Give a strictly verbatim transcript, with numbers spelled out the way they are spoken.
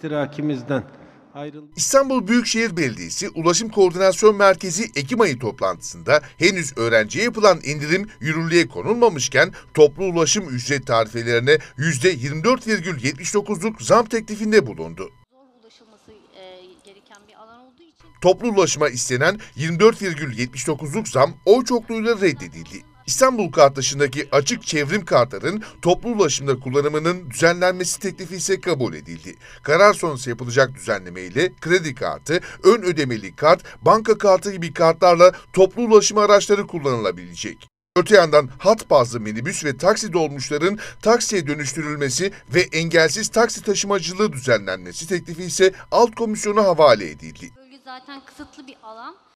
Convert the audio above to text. iştirakimizden ayrıldık. İstanbul Büyükşehir Belediyesi Ulaşım Koordinasyon Merkezi Ekim ayı toplantısında henüz öğrenciye yapılan indirim yürürlüğe konulmamışken toplu ulaşım ücret tarifelerine yüzde yirmi dört virgül yetmiş dokuzluk zam teklifinde bulundu. Toplu ulaşıma istenen yirmi dört virgül yetmiş dokuzluk zam oy çokluğuyla reddedildi. İstanbul Kartaşı'ndaki açık çevrim kartların toplu ulaşımda kullanımının düzenlenmesi teklifi ise kabul edildi. Karar sonrası yapılacak düzenleme ile kredi kartı, ön ödemeli kart, banka kartı gibi kartlarla toplu ulaşım araçları kullanılabilecek. Öte yandan hat bazlı minibüs ve taksi dolmuşların taksiye dönüştürülmesi ve engelsiz taksi taşımacılığı düzenlenmesi teklifi ise alt komisyona havale edildi. Zaten kısıtlı bir alan.